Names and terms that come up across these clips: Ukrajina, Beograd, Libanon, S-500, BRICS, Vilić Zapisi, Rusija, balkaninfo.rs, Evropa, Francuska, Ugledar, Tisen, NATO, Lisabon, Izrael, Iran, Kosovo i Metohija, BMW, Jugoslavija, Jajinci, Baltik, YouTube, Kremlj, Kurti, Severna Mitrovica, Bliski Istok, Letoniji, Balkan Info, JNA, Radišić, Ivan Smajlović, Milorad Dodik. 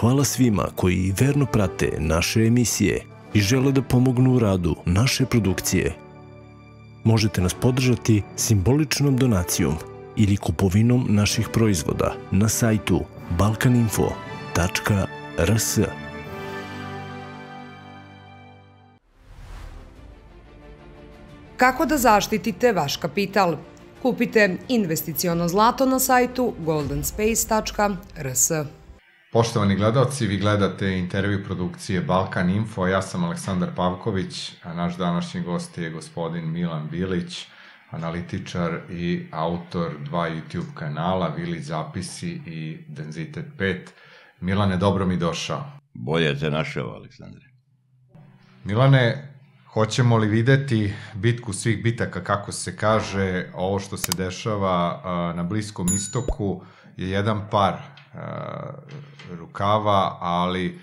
Hvala svima koji verno prate naše emisije i žele da pomognu u radu naše produkcije. Možete nas podržati simboličnom donacijom ili kupovinom naših proizvoda na sajtu balkaninfo.rs. Kako da zaštitite vaš kapital? Kupite investiciono zlato na sajtu goldenspace.rs. Poštovani gledalci, vi gledate intervju produkcije Balkan Info. Ja sam Aleksandar Pavković, a naš današnji gost je gospodin Milan Vilić, analitičar i autor dva YouTube kanala, Vilić Zapisi i Denzitet 5. Milane, dobro mi došao. Bolje te našao, Aleksandre. Milane, hoćemo li videti bitku svih bitaka, kako se kaže, ovo što se dešava na Bliskom istoku je jedan par rukava, ali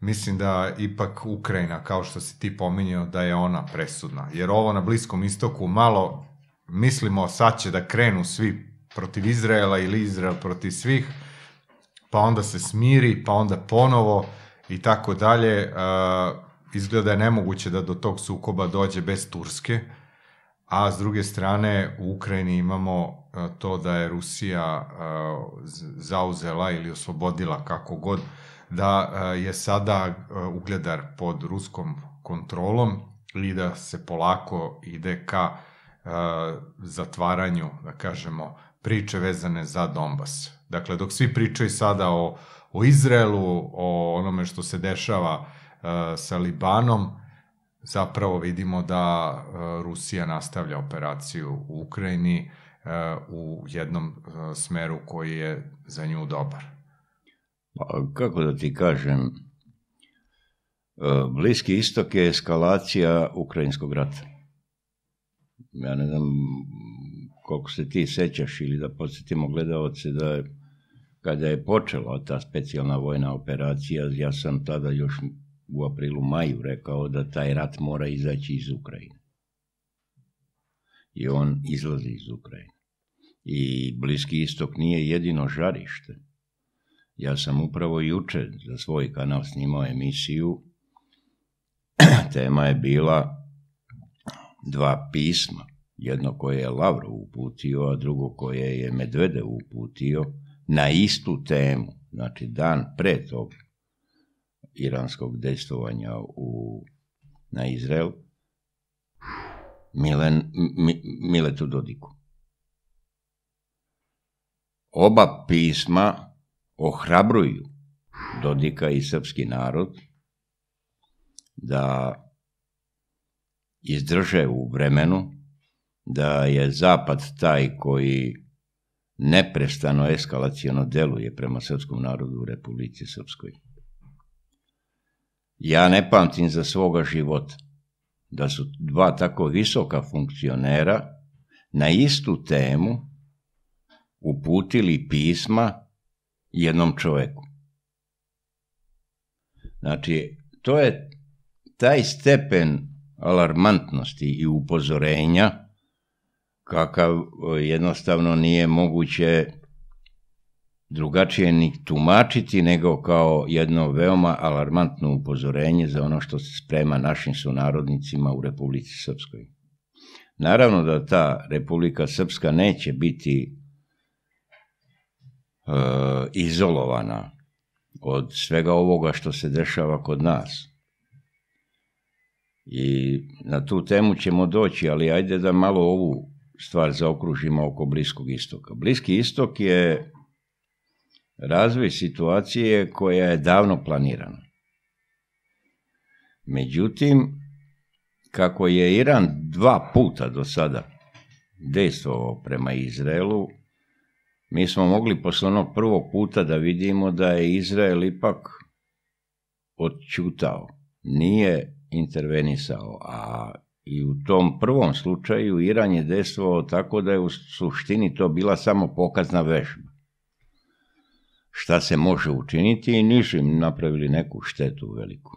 mislim da ipak Ukrajina, kao što si ti pominjao, da je ona presudna. Jer ovo na Bliskom istoku malo mislimo sad će da krenu svi protiv Izraela ili Izrael protiv svih, pa onda se smiri, pa onda ponovo i tako dalje. Izgleda je nemoguće da do tog sukoba dođe bez Turske, a s druge strane u Ukrajini imamo to da je Rusija zauzela ili oslobodila, kako god, da je sada Ugledar pod ruskom kontrolom i da se polako ide ka zatvaranju, da kažemo, priče vezane za Donbas. Dakle, dok svi pričaju sada o Izraelu, o onome što se dešava sa Libanom, zapravo vidimo da Rusija nastavlja operaciju u Ukrajini u jednom smeru koji je za nju dobar. Pa, kako da ti kažem, Bliski istok je eskalacija ukrajinskog rata. Ja ne znam koliko se ti sećaš, ili da podsjetimo gledaoce da je, kada je počela ta specijalna vojna operacija, ja sam tada još u aprilu, maju rekao da taj rat mora izaći iz Ukrajine. I on izlazi iz Ukrajine. I Bliski istok nije jedino žarište. Ja sam upravo juče za svoj kanal snimao emisiju. Tema je bila dva pisma. Jedno koje je Lavrov uputio, a drugo koje je Medvedev uputio na istu temu. Znači dan pre toga iranskog dejstvovanja na Izrael, Miletu Dodiku. Oba pisma ohrabruju Dodika i srpski narod da izdrže u vremenu, da je Zapad taj koji neprestano eskalaciono deluje prema srpskom narodu u Republici Srpskoj. Ja ne pamtim za svoga života da su dva tako visoka funkcionera na istu temu uputili pisma jednom čoveku. Znači, to je taj stepen alarmantnosti i upozorenja kakav jednostavno nije moguće drugačije ni tumačiti nego kao jedno veoma alarmantno upozorenje za ono što se sprema našim sunarodnicima u Republici Srpskoj. Naravno da ta Republika Srpska neće biti izolovana od svega ovoga što se dešava kod nas. I na tu temu ćemo doći, ali ajde da malo ovu stvar zaokružimo oko Bliskog istoka. Bliski istok je razvoj situacije koja je davno planirana. Međutim, kako je Iran dva puta do sada dejstvovao prema Izraelu, mi smo mogli posle onog prvog puta da vidimo da je Izrael ipak odćutao, nije intervenisao, a i u tom prvom slučaju Iran je dejstvovao tako da je u suštini to bila samo pokazna vežba. Šta se može učiniti i nisu im napravili neku štetu veliku.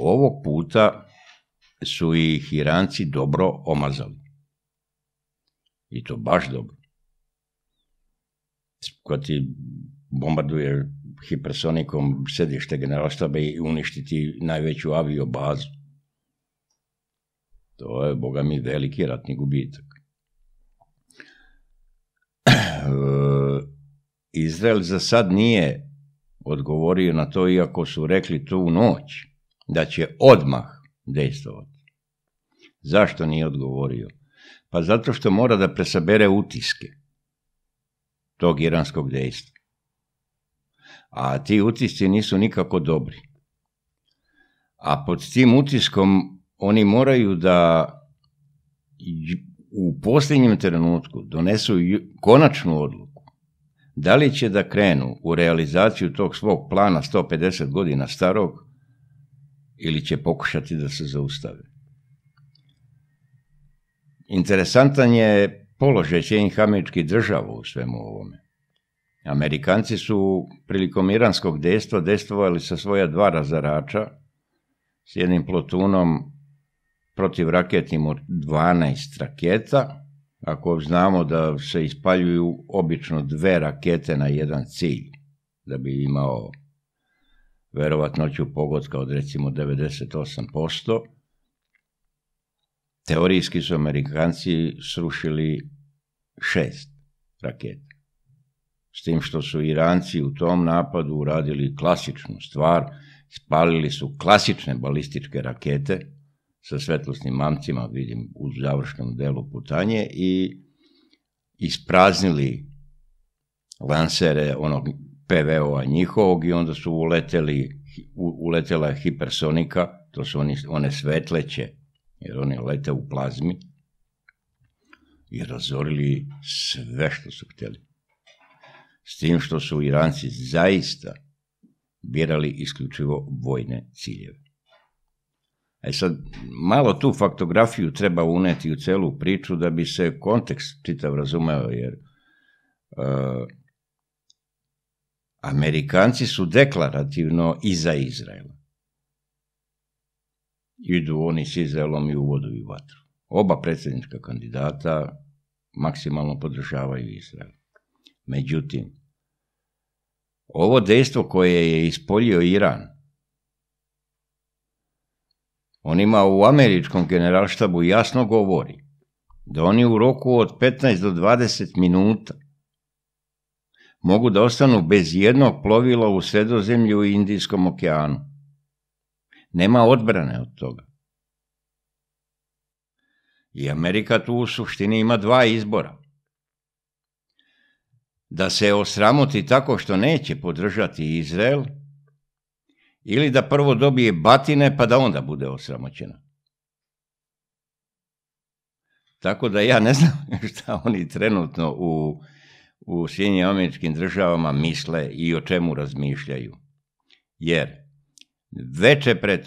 Ovog puta su ih Iranci dobro omazali. I to baš dobro. Kad ti bombarduje hipersonikom sedište generalštaba i uništiti najveću aviobazu. To je, boga mi, veliki ratni gubitak. Izrael za sad nije odgovorio na to, iako su rekli tu noć da će odmah dejstvovati. Zašto nije odgovorio? Pa zato što mora da presabere utiske tog iranskog dejstva. A ti utisci nisu nikako dobri. A pod tim utiskom oni moraju da u posljednjem trenutku donesu konačnu odluku. Da li će da krenu u realizaciju tog svog plana 150 godina starog ili će pokušati da se zaustave. Interesantan je položaj Sjedinjenih Američkih Država u svemu ovome. Amerikanci su prilikom iranskog dejstva dejstvovali sa svoja dva razarača s jednim plotunom protivraketnim od 12 raketa, ako znamo da se ispaljuju obično 2 rakete na jedan cilj, da bi imao verovatnoću pogotka od recimo 98%, teorijski su Amerikanci srušili 6 raketa. S tim što su Iranci u tom napadu uradili klasičnu stvar, spalili su klasične balističke rakete sa svetlosnim mamcima, vidim, u završnom delu putanje, i ispraznili lansere onog PVO-a njihovog i onda su uletela hipersonika, to su one svetleće, jer one lete u plazmi, i razorili sve što su htjeli. S tim što su Iranci zaista birali isključivo vojne ciljeve. E sad, malo tu faktografiju treba uneti u celu priču da bi se kontekst čitav razumeo, jer Amerikanci su deklarativno iza Izraela. Idu oni s Izraelom i u vodu i vatru. Oba predsjednička kandidata maksimalno podržavaju Izrael. Međutim, ovo dejstvo koje je ispoljio Iran, onima u američkom generalštabu jasno govori da oni u roku od 15 do 20 minuta mogu da ostanu bez jednog plovila u Sredozemlju i Indijskom okeanu. Nema odbrane od toga. I Amerika tu u suštini ima dva izbora. Da se osramoti tako što neće podržati Izrael, ili da prvo dobije batine pa da onda bude osramoćena. Tako da ja ne znam šta oni trenutno u Sjedinjenim Američkim Državama misle i o čemu razmišljaju. Jer veče pre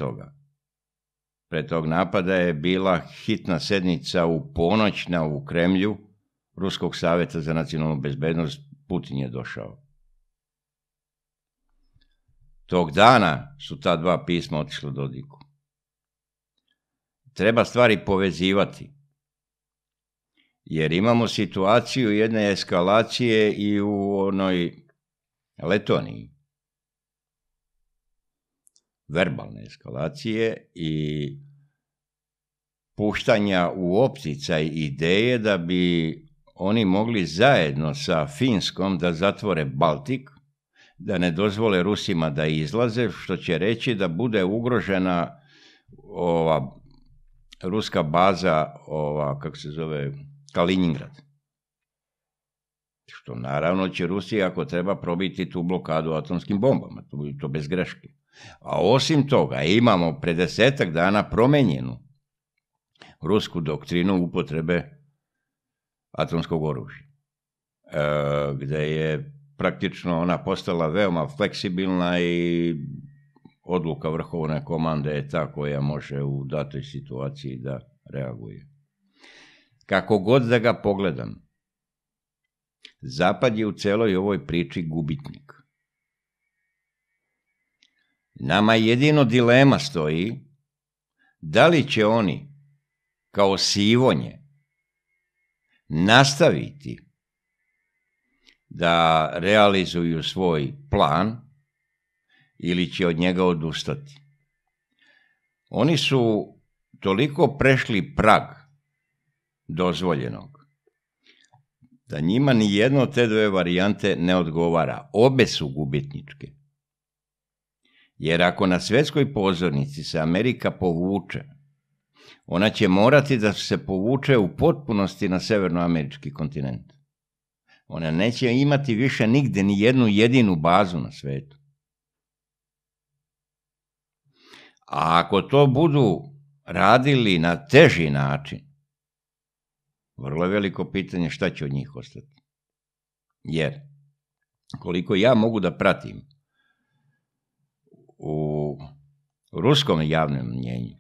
tog napada je bila hitna sednica u ponoćna u Kremlju Ruskog savjeta za nacionalnu bezbednost. Putin je došao. Tog dana su ta dva pisma otišla Dodiku. Treba stvari povezivati, jer imamo situaciju jedne eskalacije i u onoj Letoniji. Verbalne eskalacije i puštanja u opticaj ideje da bi oni mogli zajedno sa Finskom da zatvore Baltik, da ne dozvole Rusima da izlaze, što će reći da bude ugrožena ova ruska baza, Kaliningrad. Što naravno će Rusija, ako treba, probiti tu blokadu atomskim bombama, to bez greške. A osim toga imamo pre 10-ak dana promenjenu rusku doktrinu upotrebe atomskog oružja, gde je praktično ona postala veoma fleksibilna i odluka vrhovne komande je ta koja može u datoj situaciji da reaguje. Kako god da ga pogledam, Zapad je u celoj ovoj priči gubitnik. Nama jedino dilema stoji da li će oni kao sivonje nastaviti da realizuju svoj plan ili će od njega odustati. Oni su toliko prešli prag dozvoljenog, da njima ni jedno od te dve varijante ne odgovara. Obe su gubitničke. Jer ako na svjetskoj pozornici se Amerika povuče, ona će morati da se povuče u potpunosti na severnoamerički kontinent. Ona neće imati više nigde ni jednu jedinu bazu na svetu. A ako to budu radili na teži način, vrlo veliko pitanje šta će od njih ostati. Jer, koliko ja mogu da pratim u ruskom javnom mnjenju,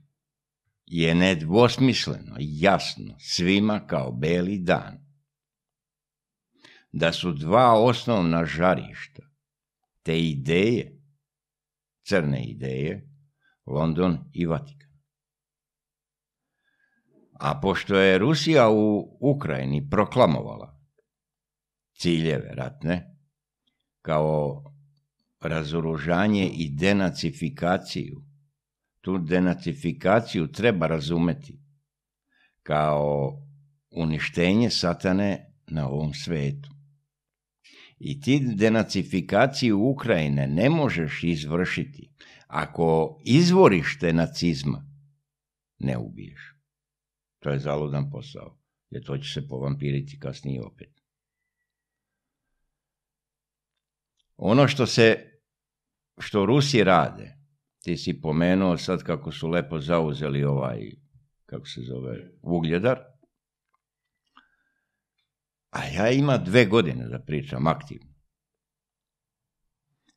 je nedvosmisleno i jasno svima kao beli dan da su dva osnovna žarišta te ideje, crne ideje, London i Vatikan. A pošto je Rusija u Ukrajini proklamovala ciljeve ratne kao razoružanje i denacifikaciju, tu denacifikaciju treba razumeti kao uništenje satane na ovom svetu. I ti denacifikaciju Ukrajine ne možeš izvršiti ako izvorište nacizma ne ubiješ. To je zaludan posao, jer to će se povampiriti kasnije opet. Ono što Rusi rade, ti si pomenuo sad kako su lepo zauzeli ovaj, kako se zove, Ugledar, a ja imam 2 godine da pričam aktivno,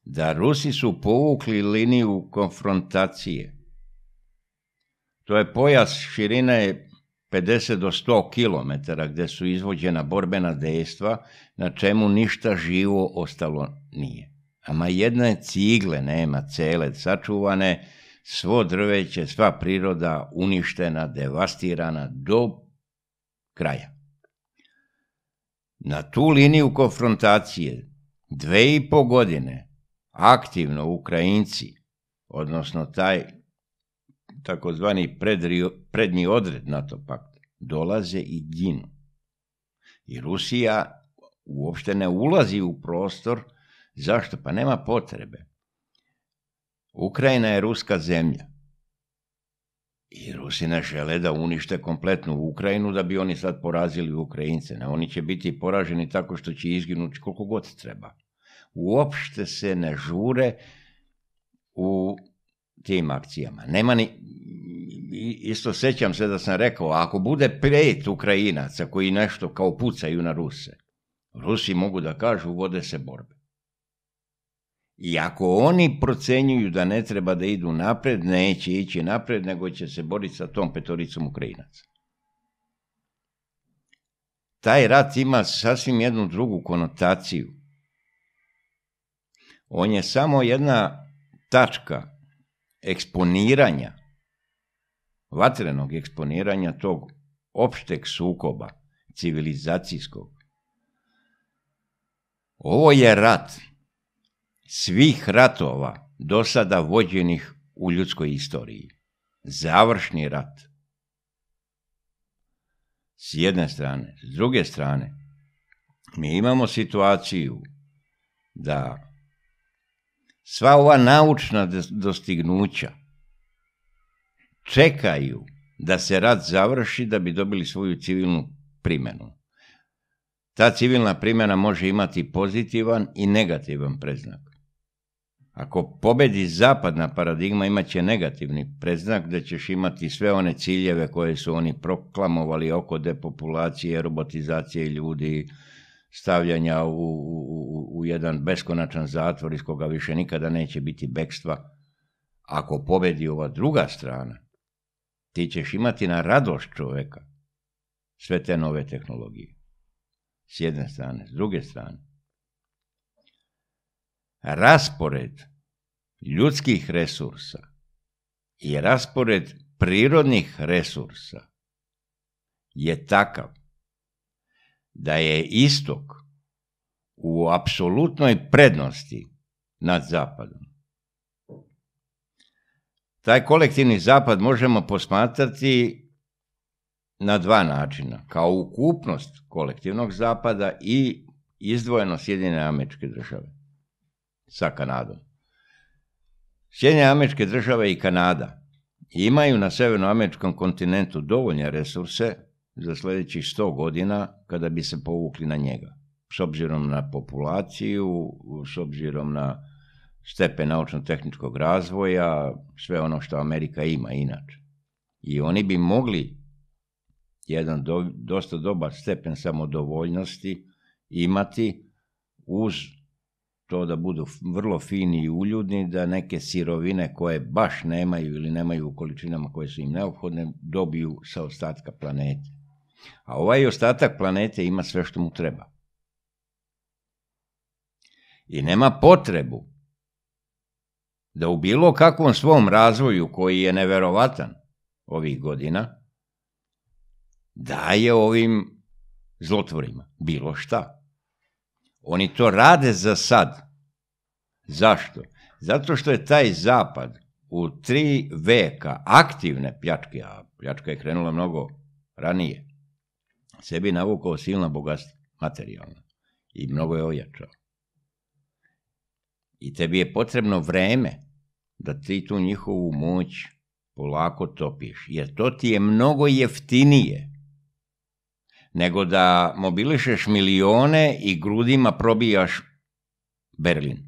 da Rusi su povukli liniju konfrontacije. To je pojas širine 50 do 100 kilometara gde su izvođena borbena dejstva na čemu ništa živo ostalo nije. Ama jedne cigle nema cele sačuvane, svo drveće, sva priroda uništena, devastirana do kraja. Na tu liniju konfrontacije 2,5 godine aktivno Ukrajinci, odnosno taj takozvani prednji odred NATO pakta, dolaze i ginu. I Rusija uopšte ne ulazi u prostor. Zašto? Pa nema potrebe. Ukrajina je ruska zemlja. I Rusi ne žele da unište kompletnu Ukrajinu da bi oni sad porazili Ukrajince. Ne, oni će biti poraženi tako što će izginuti koliko god treba. Uopšte se ne žure u tim akcijama. Nema ni, isto sećam se da sam rekao, ako bude 5 Ukrajinaca koji nešto kao pucaju na Ruse, Rusi mogu da kažu vode se borbe. I ako oni procenjuju da ne treba da idu napred, neće ići napred, nego će se boriti sa tom 5 Ukrajinaca. Taj rat ima sasvim jednu drugu konotaciju. On je samo jedna tačka eksponiranja, vatrenog eksponiranja tog opšteg sukoba, civilizacijskog. Ovo je rat svih ratova do sada vođenih u ljudskoj istoriji. Završni rat. S jedne strane. S druge strane, mi imamo situaciju da sva ova naučna dostignuća čekaju da se rat završi da bi dobili svoju civilnu primjenu. Ta civilna primjena može imati pozitivan i negativan predznak. Ako pobedi zapadna paradigma, imaće negativni predznak da ćeš imati sve one ciljeve koje su oni proklamovali oko depopulacije, robotizacije ljudi, stavljanja u jedan beskonačan zatvor iz koga više nikada neće biti bekstva. Ako pobedi ova druga strana, ti ćeš imati na radost čoveka sve te nove tehnologije. S jedne strane, s druge strane. Raspored ljudskih resursa i raspored prirodnih resursa je takav da je istok u apsolutnoj prednosti nad zapadom. Taj kolektivni zapad možemo posmatrati na dva načina, kao ukupnost kolektivnog zapada i izdvojeno Sjedinjene Američke Države sa Kanadom. Sjedinjene Američke Države i Kanada imaju na severnoameričkom kontinentu dovoljne resurse za sljedećih 100 godina kada bi se povukli na njega, s obzirom na populaciju, s obzirom na stepen naučno-tehničkog razvoja, sve ono što Amerika ima inače. I oni bi mogli jedan dosta dobar stepen samodovoljnosti imati uz to da budu vrlo fini i uljudni, da neke sirovine koje baš nemaju ili nemaju u količinama koje su im neophodne dobiju sa ostatka planete. A ovaj ostatak planete ima sve što mu treba. I nema potrebu da u bilo kakvom svom razvoju, koji je neverovatan ovih godina, daje ovim zlotvorima bilo šta. Oni to rade za sad. Zašto? Zato što je taj zapad u 3 veka aktivne pljačke, a pljačka je krenula mnogo ranije, sebi navukao silna bogatstva materijalna i mnogo je ojačao. I tebi je potrebno vreme da ti tu njihovu moć polako topiš, jer to ti je mnogo jeftinije nego da mobilišeš milione i grudima probijaš Berlin.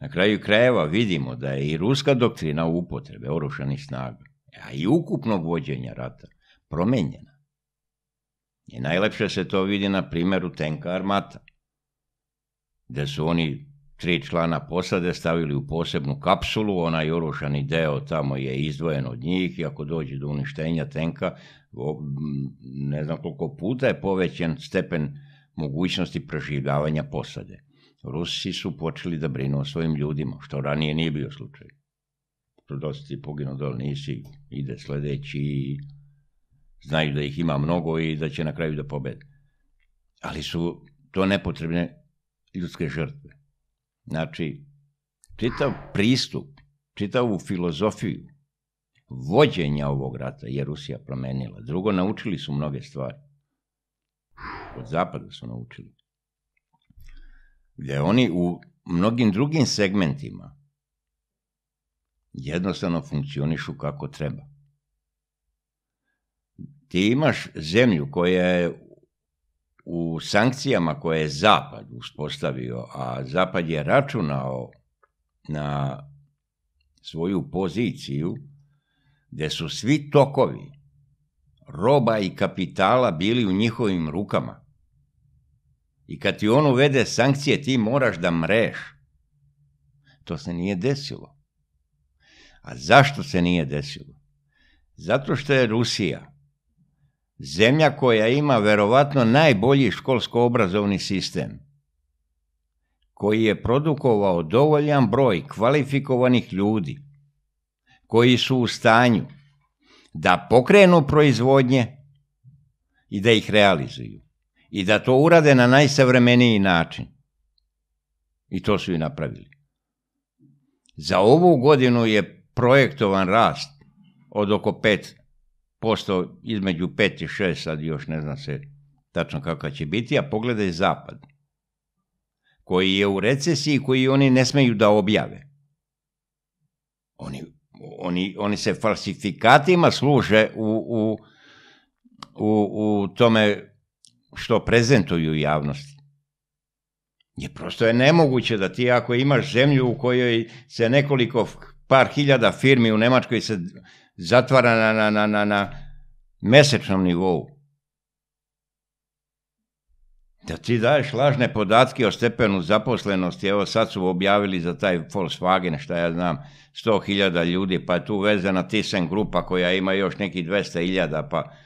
Na kraju krajeva vidimo da je i ruska doktrina upotrebe oružanih snaga, a i ukupnog vođenja rata promenjena. I najlepše se to vidi na primjeru tenka Armata, gdje su oni 3 člana posade stavili u posebnu kapsulu, onaj oružani deo tamo je izdvojen od njih i ako dođe do uništenja tenka, ne znam koliko puta je povećen stepen mogućnosti preživljavanja posade. Rusi su počeli da brinu o svojim ljudima, što ranije nije bio slučaj. Dosta ti poginu dole, nisi, ide sljedeći i znaju da ih ima mnogo i da će na kraju da pobede. Ali su to nepotrebne ljudske žrtve. Znači, čitav pristup, čitavu filozofiju vođenja ovog rata je Rusija promenila. Drugo, naučili su mnoge stvari. Od zapada su naučili. Gdje oni u mnogim drugim segmentima jednostavno funkcionišu kako treba. Ti imaš zemlju koja je u sankcijama koje je Zapad uspostavio, a Zapad je računao na svoju poziciju gdje su svi tokovi roba i kapitala bili u njihovim rukama. I kad ti on uvede sankcije, ti moraš da mreš. To se nije desilo. A zašto se nije desilo? Zato što je Rusija zemlja koja ima verovatno najbolji školsko-obrazovni sistem, koji je produkovao dovoljan broj kvalifikovanih ljudi, koji su u stanju da pokrenu proizvodnje i da ih realizuju. I da to urade na najsavremeniji način. I to su i napravili. Za ovu godinu je projektovan rast od oko 5%, između 5 i 6, sad još ne zna se tačno kakav će biti, a pogledaj Zapad, koji je u recesiji, koji oni ne smeju da objave. Oni se falsifikatima služe u tome što prezentuju javnosti. Jer prosto je nemoguće da ti ako imaš zemlju u kojoj se nekoliko par hiljada firmi u Nemačkoj se zatvara na mesečnom nivou, da ti daješ lažne podatke o stepenu zaposlenosti. Evo sad su objavili za taj Volkswagen, šta ja znam, 100.000 ljudi, pa je tu vezana Tisen grupa koja ima još nekih 200.000, pa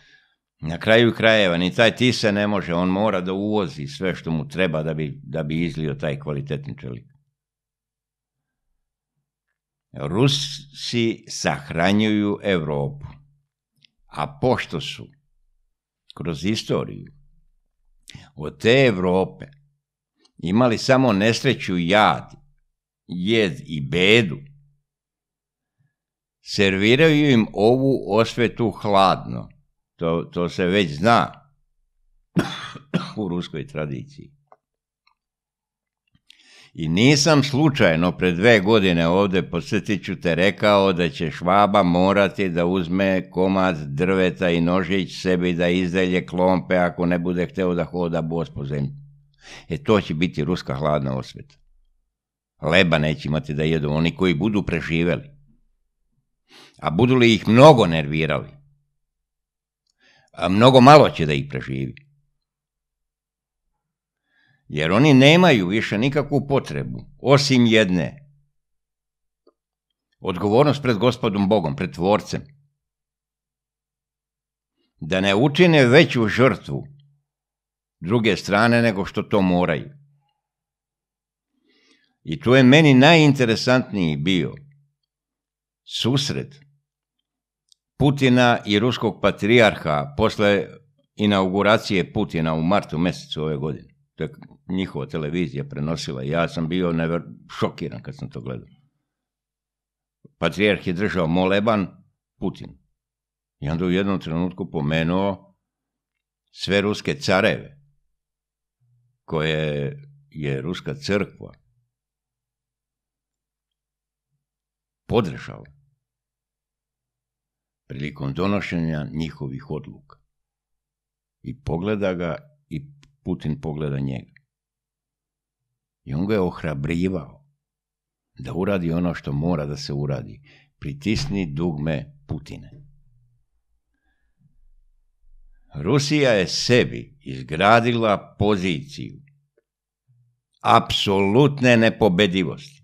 na kraju krajeva ni taj Tisen ne može, on mora da uvozi sve što mu treba da bi izlio taj kvalitetni čelik. Rusi sahranjuju Evropu, a pošto su kroz istoriju od te Evrope imali samo nesreću, jad jed i bedu, serviraju im ovu osvetu hladno. To se već zna u ruskoj tradiciji. I nisam slučajno pred 2 godine ovdje, podsjetit ću te, rekao da će Švaba morati da uzme komad drveta i nožić sebi da izdelje klompe ako ne bude hteo da hoda bos po zemlji. E, to će biti ruska hladna osveta. Leba neće imati da jedu oni koji budu preživeli. A budu li ih mnogo nervirali, a mnogo malo će da ih preživi. Jer oni nemaju više nikakvu potrebu, osim jedne. Odgovornost pred gospodom Bogom, pred Tvorcem. Da ne učine veću žrtvu druge strane nego što to moraju. I tu je meni najinteresantniji bio susret Putina i ruskog patrijarha posle inauguracije Putina u martu mjesecu ove godine. To je njihova televizija prenosila. Ja sam bio šokiran kad sam to gledao. Patrijarh je držao moleban Putin. I onda u jednom trenutku pomenuo sve ruske careve koje je ruska crkva podržala prilikom donošenja njihovih odluka. I pogleda ga i Putin pogleda njega. I on ga je ohrabrivao da uradi ono što mora da se uradi. Pritisni dugme, Putine. Rusija je sebi izgradila poziciju apsolutne nepobedivosti.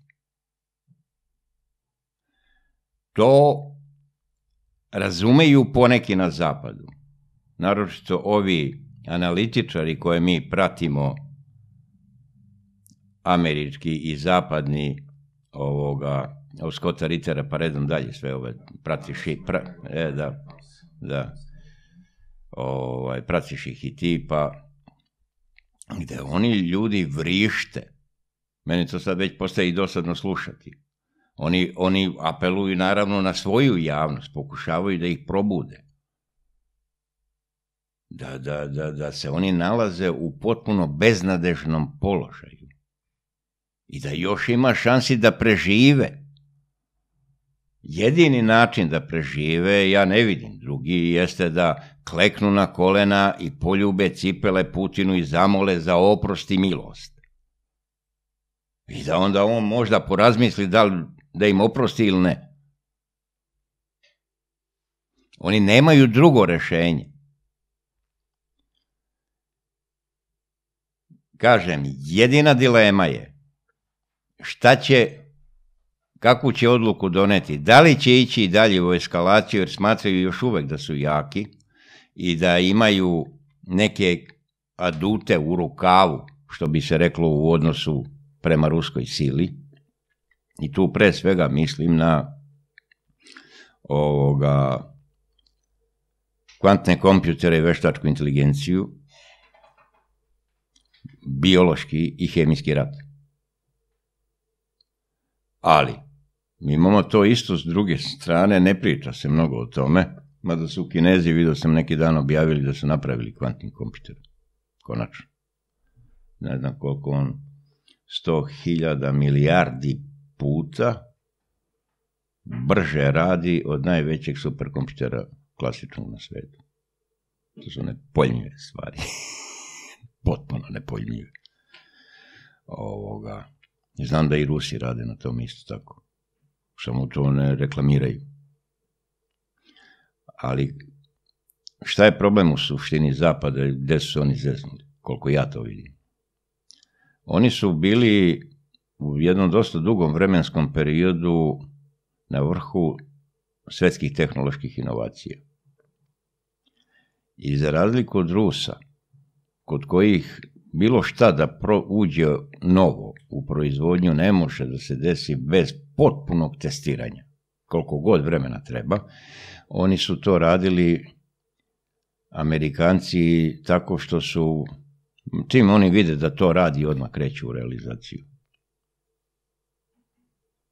To razumeju poneki na zapadu. Naročito ovi analitičari koje mi pratimo, američki i zapadni, Scotta Rittera, pa redom dalje sve ove, pratiš ih i ti, pa gde oni ljudi vrište. Meni to sad već postaje i dosadno slušati. Oni apeluju naravno na svoju javnost, pokušavaju da ih probude. Da se oni nalaze u potpuno beznadežnom položaju i da još ima šansi da prežive. Jedini način da prežive, ja ne vidim drugi, jeste da kleknu na kolena i poljube cipele Putinu i zamole za oprost i milost. I da onda on možda porazmisli da im oprosti ili ne. Oni nemaju drugo rješenje. Kažem, jedina dilema je kakvu će odluku doneti. Da li će ići i dalje u eskalaciju, jer smatraju još uvijek da su jaki i da imaju neke adute u rukavu, što bi se reklo u odnosu prema ruskoj sili. I tu pre svega mislim na kvantne kompjutere i veštačku inteligenciju, biološki i hemijski rat. Ali, mi imamo to isto s druge strane, ne priča se mnogo o tome, mada su Kinezi, vidio sam neki dan, objavili da su napravili kvantni kompjuter. Konačno. Ne znam koliko on 100.000 milijardi puta brže radi od najvećeg superkompjutera klasičnog na svijetu. To su nepojmljive stvari. Potpuno nepojmljive. Znam da i Rusi rade na tom isto tako. Samo to ne reklamiraju. Ali šta je problem u suštini Zapada, gdje su oni zeznuli, koliko ja to vidim? Oni su bili u jednom dosta dugom vremenskom periodu na vrhu svjetskih tehnoloških inovacija. I za razliku od Rusa, kod kojih bilo šta da uđe novo u proizvodnju ne može da se desi bez potpunog testiranja, koliko god vremena treba. Oni su to radili, Amerikanci, tako što su, čim oni vide da to radi, odmah kreću u realizaciju.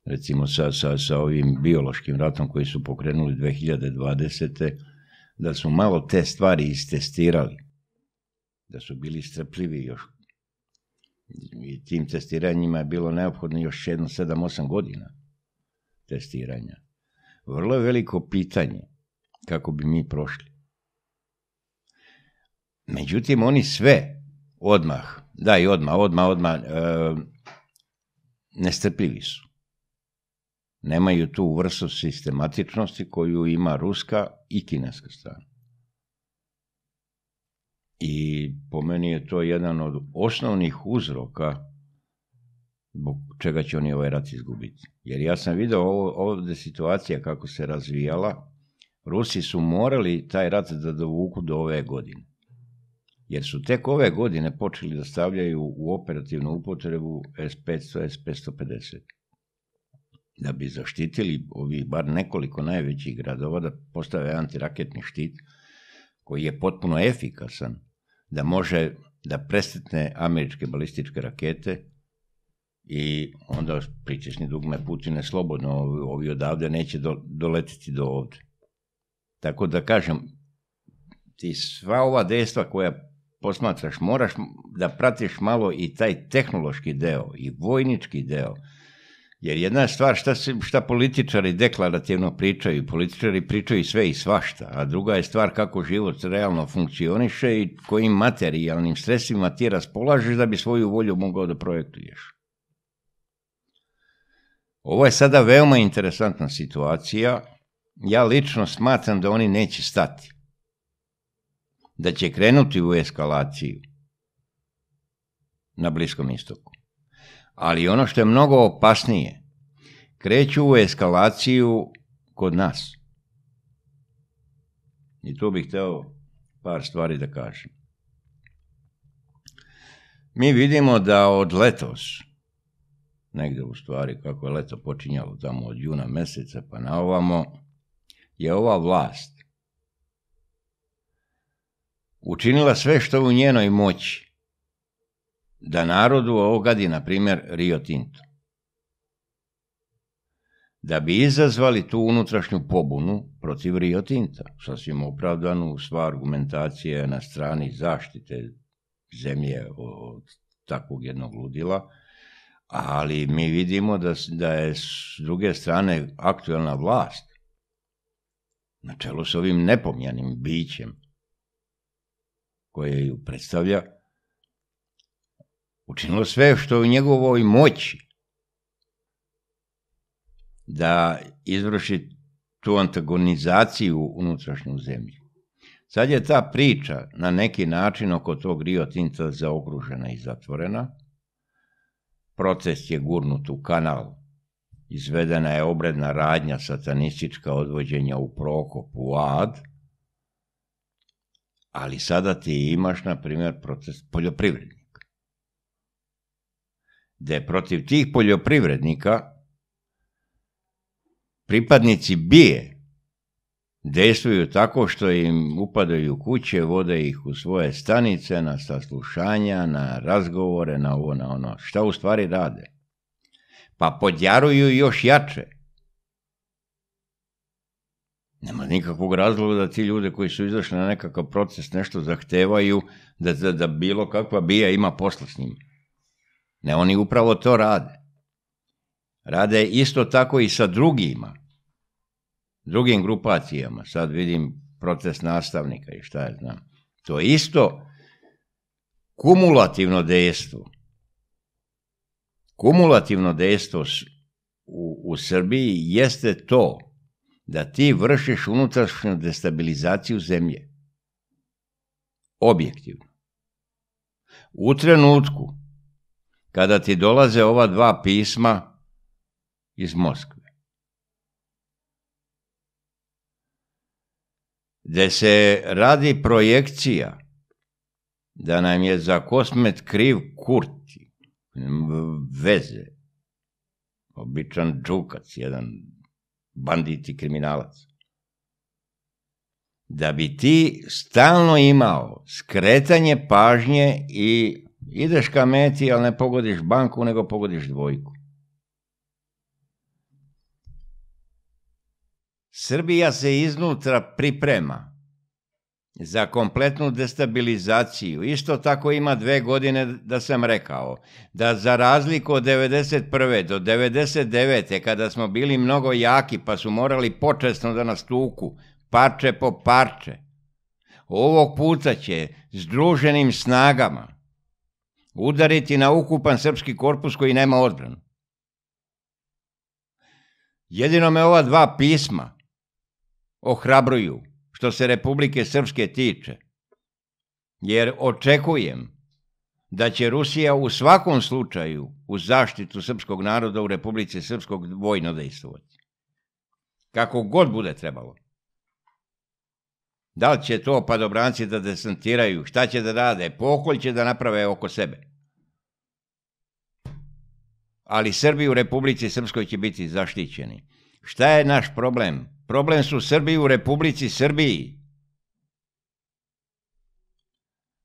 recimo sa ovim biološkim ratom koji su pokrenuli 2020. da su malo te stvari istestirali, da su bili strpljivi još. I tim testiranjima je bilo neophodno još jedno 7-8 godina testiranja. Vrlo je veliko pitanje kako bi mi prošli. Međutim, oni sve odmah, nestrpljivi su. Nemaju tu vrstu sistematičnosti koju ima ruska i kineska strana. I po meni je to jedan od osnovnih uzroka zbog čega će oni ovaj rat izgubiti. Jer ja sam vidio ovdje situacija kako se razvijala. Rusi su morali taj rat da dovuku do ove godine. Jer su tek ove godine počeli da stavljaju u operativnu upotrebu S-500, S-550. Da bi zaštitili ovih bar nekoliko najvećih gradova, da postave antiraketni štit koji je potpuno efikasan, da može da presretne američke balističke rakete i onda pritisni dugme Putine slobodno, ovi odavde neće doletiti do ovde. Tako da kažem, ti sva ova dejstva koja posmatraš, moraš da pratiš malo i taj tehnološki deo i vojnički deo. Jer jedna stvar šta političari deklarativno pričaju, političari pričaju sve i svašta, a druga je stvar kako život realno funkcioniše i kojim materijalnim sredstvima ti raspolažeš da bi svoju volju mogao da projektuješ. Ovo je sada veoma interesantna situacija. Ja lično smatram da oni neće stati, da će krenuti u eskalaciju na Bliskom istoku. Ali ono što je mnogo opasnije, kreću u eskalaciju kod nas. I tu bih hteo par stvari da kažem. Mi vidimo da od letos, negde u stvari kako je leto počinjalo tamo od juna meseca pa na ovamo, je ova vlast učinila sve što je u njenoj moći da narodu ogadi, na primjer, Rio Tinto. Da bi izazvali tu unutrašnju pobunu protiv Rio Tinta, sasvim opravdanu, sva argumentacija na strani zaštite zemlje od takvog jednog ludila, ali mi vidimo da je s druge strane aktuelna vlast, na čelu s ovim nepomjanim bićem koje ju predstavlja, učinilo sve što je u njegovoj moći da izvrši tu antagonizaciju unutrašnju zemlji. Sad je ta priča na neki način oko tog Rio Tinta zaokružena i zatvorena. Proces je gurnut u kanal. Izvedena je obredna radnja satanistička odvođenja u prokop, u ad. Ali sada ti imaš, na primjer, proces poljoprivredni, da je protiv tih poljoprivrednika pripadnici bije dejstvuju tako što im upadaju kuće, vode ih u svoje stanice, na saslušanja, na razgovore, na ovo, na ono. Šta u stvari rade? Pa podjaruju još jače. Nema nikakvog razloga da ti ljudi koji su izašli na nekakav proces nešto zahtevaju da bilo kakva bija ima posla s njima. Ne, oni upravo to rade. Rade isto tako i sa drugim grupacijama. Sad vidim proces nastavnika i šta ja znam. To je isto kumulativno dejstvo. Kumulativno dejstvo u Srbiji jeste to da ti vršiš unutrašnju destabilizaciju zemlje. Objektivno. U trenutku kada ti dolaze ova dva pisma iz Moskve, gde se radi projekcija da nam je za kosmet kriv Kurti, veze, običan džukac, jedan bandit i kriminalac, da bi ti stalno imao skretanje pažnje i ideš ka meti, ali ne pogodiš banku, nego pogodiš dvojku. Srbija se iznutra priprema za kompletnu destabilizaciju. Isto tako ima 2 godine da sam rekao da za razliku od 1991. do 1999. kada smo bili mnogo jaki pa su morali počasno da nas tuku parče po parče, ovog puta će združenim snagama udariti na ukupan srpski korpus koji nema odbranu. Jedino me ova 2 pisma ohrabruju što se Republike Srpske tiče, jer očekujem da će Rusija u svakom slučaju u zaštitu srpskog naroda u Republici Srpskog vojno dejstvovati. Kako god bude trebalo. Da li će to padobranci da desantiraju, šta će da rade, pokolj će da naprave oko sebe. Ali Srbi u Republici Srpskoj će biti zaštićeni. Šta je naš problem? Problem su Srbi u Republici Srbiji.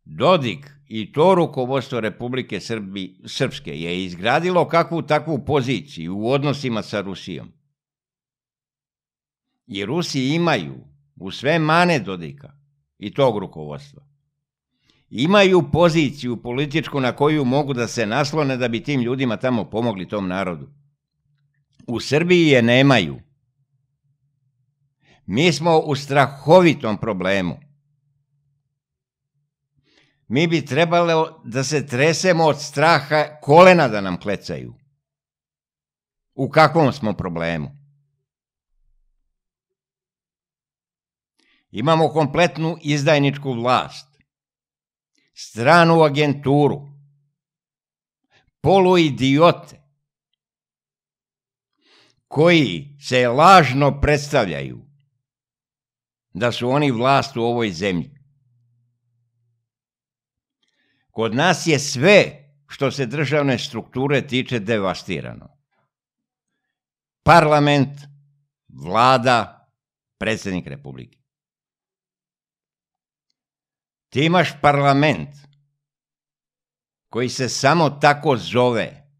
Dodik i to rukovodstvo Republike Srpske je izgradilo kakvu takvu poziciju u odnosima sa Rusijom. I Rusi imaju u sve mane Dodika i tog rukovodstva. Imaju poziciju političku na koju mogu da se naslone da bi tim ljudima tamo pomogli, tom narodu. U Srbiji je nemaju. Mi smo u strahovitom problemu. Mi bi trebalo da se tresemo od straha, kolena da nam klecaju. U kakvom smo problemu? Imamo kompletnu izdajničku vlast, stranu agenturu, poluidiote, koji se lažno predstavljaju da su oni vlast u ovoj zemlji. Kod nas je sve što se državne strukture tiče devastirano. Parlament, vlada, predsjednik Republike. Ti imaš parlament koji se samo tako zove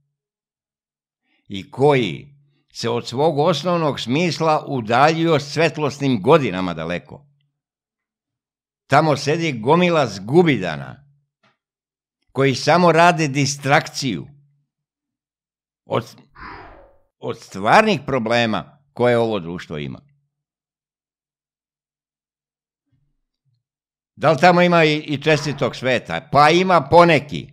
i koji se od svog osnovnog smisla udaljio svetlosnim godinama daleko. Tamo sedi gomila zgubidana koji samo rade distrakciju od stvarnih problema koje ovo društvo ima. Da li tamo ima i čestitog sveta? Pa ima poneki.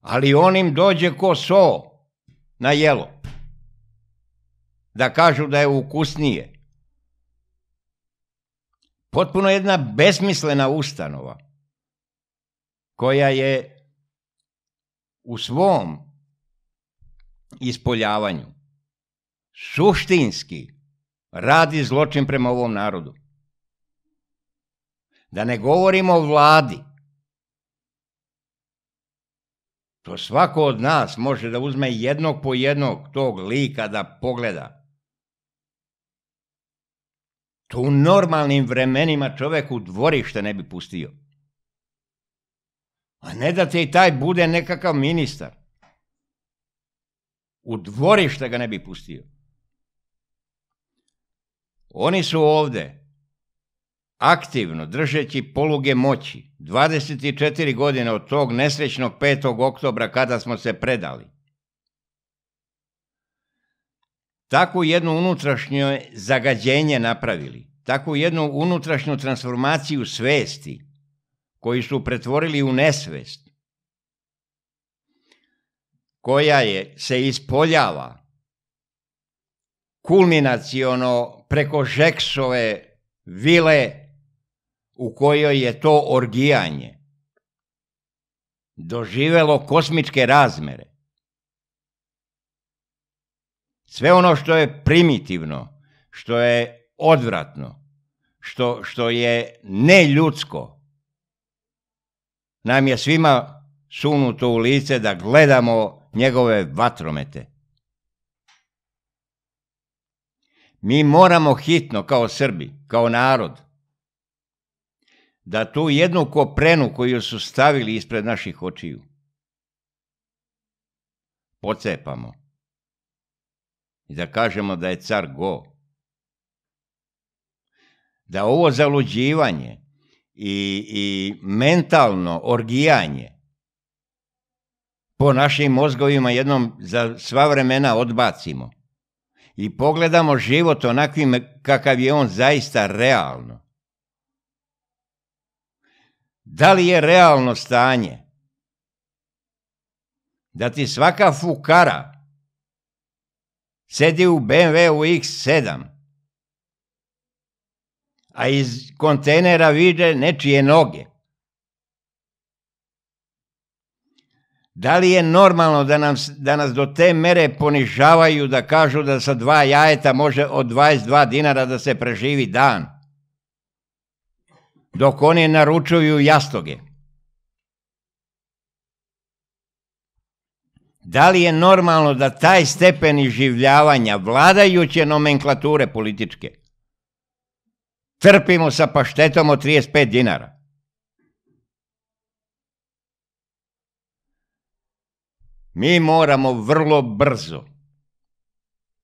Ali on im dođe ko so na jelo. Da kažu da je ukusnije. Potpuno jedna besmislena ustanova koja je u svom ispoljavanju suštinski radi zločin prema ovom narodu. Da ne govorimo o vladi. To svako od nas može da uzme jednog po jednog tog lika da pogleda. To u normalnim vremenima čovjek u dvorište ne bi pustio. A ne da te i taj bude nekakav ministar. U dvorište ga ne bi pustio. Oni su ovdje aktivno držeći poluge moći 24 godine od tog nesrećnog 5. oktobra kada smo se predali. Takvu jedno unutrašnje zagađenje napravili, takvu jednu unutrašnju transformaciju svesti koju su pretvorili u nesvest, koja se ispoljava kulminaciono preko Žeksove vile u kojoj je to orgijanje doživelo kosmičke razmere. Sve ono što je primitivno, što je odvratno, što je neljudsko, nam je svima sunuto u lice da gledamo njegove vatromete. Mi moramo hitno, kao Srbi, kao narod, da tu jednu koprenu koju su stavili ispred naših očiju pocepamo i da kažemo da je car go. Da ovo zaluđivanje i mentalno orgijanje po našim mozgovima jednom za sva vremena odbacimo i pogledamo život onakvim kakav je on zaista realno. Da li je realno stanje da ti svaka fukara sedi u BMW-u X7, a iz kontejnera vide nečije noge? Da li je normalno da nas do te mere ponižavaju da kažu da sa 2 jajeta može od 22 dinara da se preživi dan, dok oni naručuju jastoge? Da li je normalno da taj stepen iživljavanja vladajuće nomenklature političke trpimo sa paštetom od 35 dinara? Mi moramo vrlo brzo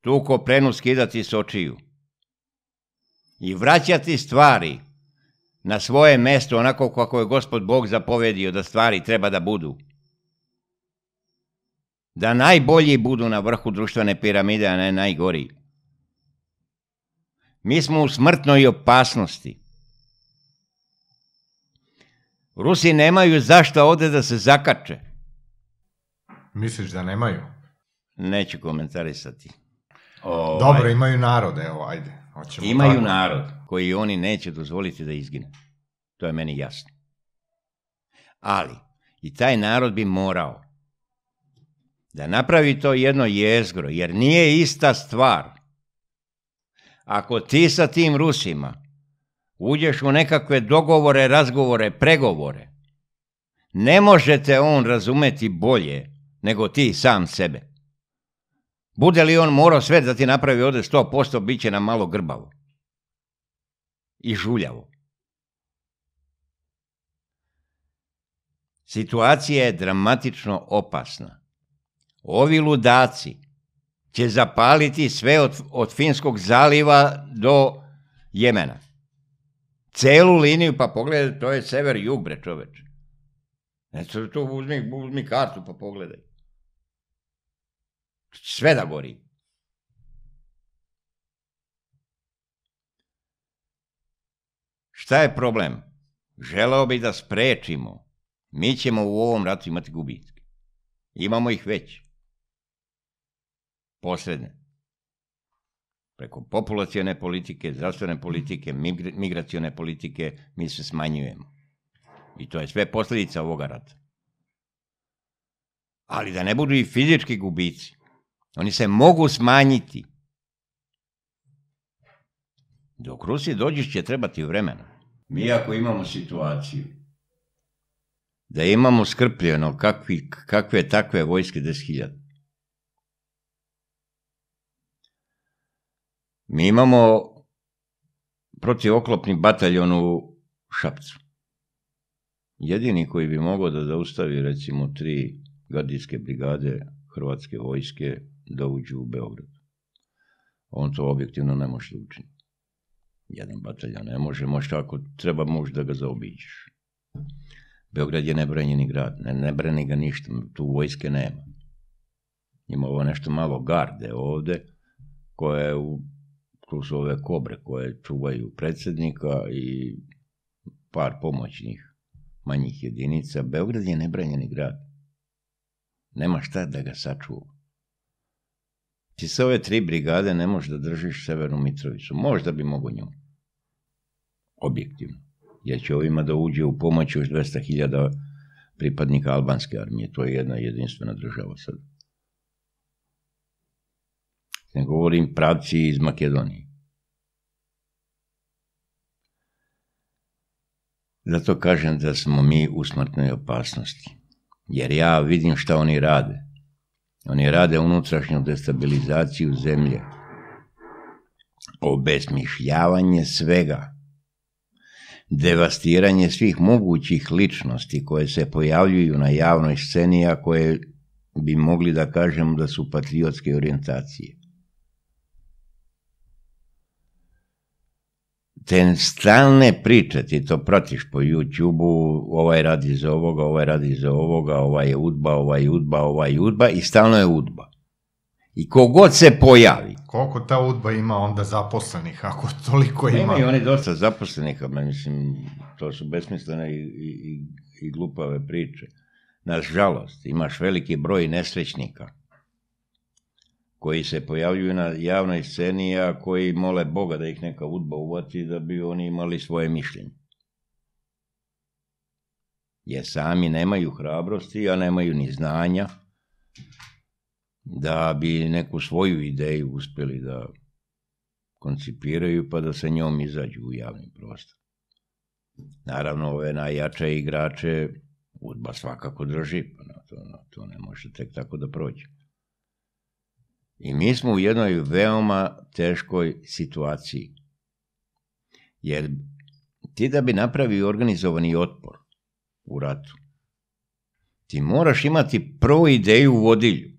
tu koprenu skidati s očiju i vraćati stvari na svoje mesto onako kako je Gospod Bog zapovedio da stvari treba da budu. Da najbolji budu na vrhu društvene piramide, a ne najgoriji. Mi smo u smrtnoj opasnosti. Rusi nemaju zašto ovde da se zakače. Misliš da nemaju? Neću komentarisati. Dobro, imaju narod, evo, ajde. Imaju narod koji oni neće dozvoliti da izgine. To je meni jasno. Ali i taj narod bi morao da napravi to jedno jezgro, jer nije ista stvar. Ako ti sa tim Rusima uđeš u nekakve dogovore, razgovore, pregovore, ne možete on razumeti bolje nego ti sam sebe. Bude li on morao sve da ti napravi ovde 100%, bit će nam malo grbavo i žuljavo. Situacija je dramatično opasna. Ovi ludaci će zapaliti sve od Finskog zaliva do Jemena. Celu liniju, pa pogledaj, to je sever-jug, bre čoveče. Znači, tu uzmi kartu, pa pogledaj. Sve da gori. Šta je problem? Želeo bi da sprečimo. Mi ćemo u ovom ratu imati gubitke. Imamo ih već. Posredne. Preko populacione politike, zdravstvene politike, migracione politike mi se smanjujemo. I to je sve posljedica ovoga rata. Ali da ne budu i fizički gubici. Oni se mogu smanjiti. Dok Rusi dođeš će trebati vremena. Mi ako imamo situaciju da imamo skrpljeno kakve takve vojske 10.000. Mi imamo protioklopni bataljon u Šapcu. Jedini koji bi mogao da zaustavi recimo 3 gardijske brigade Hrvatske vojske da uđu u Beograd. On to objektivno ne može učiniti. Jedan bataljon ne može, možda ako treba možda ga zaobiđeš. Beograd je nebranjeni grad, ne brani ga ništa, tu vojske nema. Ima ovo nešto malo garde ovde koje je u kroz ove kobre koje čuvaju predsjednika i par pomoćnih manjih jedinica. Beograd je nebranjeni grad. Nema šta da ga sačuva. Ti sa ove 3 brigade ne možeš da držiš Severnu Mitrovicu. Možda bi mogo njom. Objektivno. Jer će ovima da uđe u pomoć još 200.000 pripadnika albanske armije. To je jedna jedinstvena država sad. Ne govorim pravci iz Makedonije. Zato kažem da smo mi u smrtnoj opasnosti. Jer ja vidim šta oni rade. Oni rade unutrašnju destabilizaciju zemlje. Obesmišljavanje svega. Devastiranje svih mogućih ličnosti koje se pojavljuju na javnoj sceni, a koje bi mogli da kažem da su patriotske orijentacije. te stalne priče, ti to pratiš po YouTube-u, ovaj radi za ovoga, ovaj radi za ovoga, ovaj je udba, ovaj je udba, ovaj je udba i stalno je udba. I kogod se pojavi. Koliko ta udba ima onda zaposlenih, ako toliko ima? Ima i oni dosta zaposlenih, mislim, to su besmislene i glupave priče. Nažalost, imaš veliki broj nesrećnika koji se pojavljuju na javnoj sceni, a koji mole Boga da ih neka udba uvati da bi oni imali svoje mišljenje. Jer sami nemaju hrabrosti, a nemaju ni znanja da bi neku svoju ideju uspjeli da koncipiraju pa da se njom izađu u javni prostor. Naravno, ove najjače igrače udba svakako drži, pa na to ne može tek tako da prođe. I mi smo u jednoj veoma teškoj situaciji. Jer ti da bi napravio organizovani otpor u ratu, ti moraš imati prvu ideju u vodilju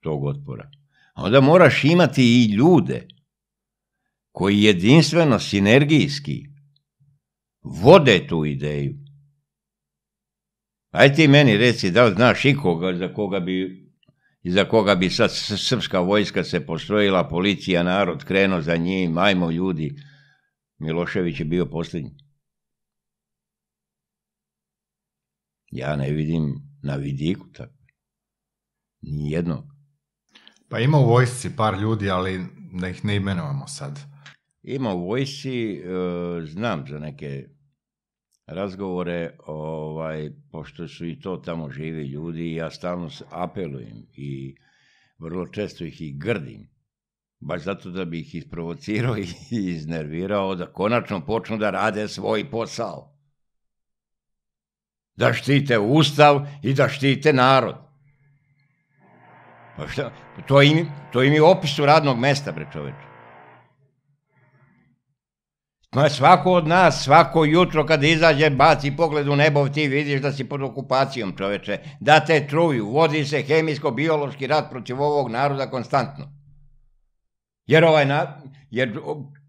tog otpora. A onda moraš imati i ljude koji jedinstveno, sinergijski vode tu ideju. Aj ti meni reci da li znaš ikoga za koga bi sad srpska vojska se postrojila, policija, narod krenuo za njim, ajmo ljudi. Milošević je bio posljednji. Ja ne vidim na vidiku tako. Nijednog. Pa ima u vojsci par ljudi, ali da ih ne imenujemo sad. Ima u vojsci, znam za neke razgovore, pošto su i to tamo živi ljudi, ja stalno apelujem i vrlo često ih i grdim, baš zato da bi ih isprovocirao i iznervirao, da konačno počnu da rade svoj posao. Da štite Ustav i da štite narod. Pa šta, to im je opis radnog mesta, bre čoveče. No, svako od nas, svako jutro kad izađe, baci pogled u nebo, ti vidiš da si pod okupacijom, čoveče. Da te truju, vodi se hemijsko-biološki rat protiv ovog naroda konstantno. Jer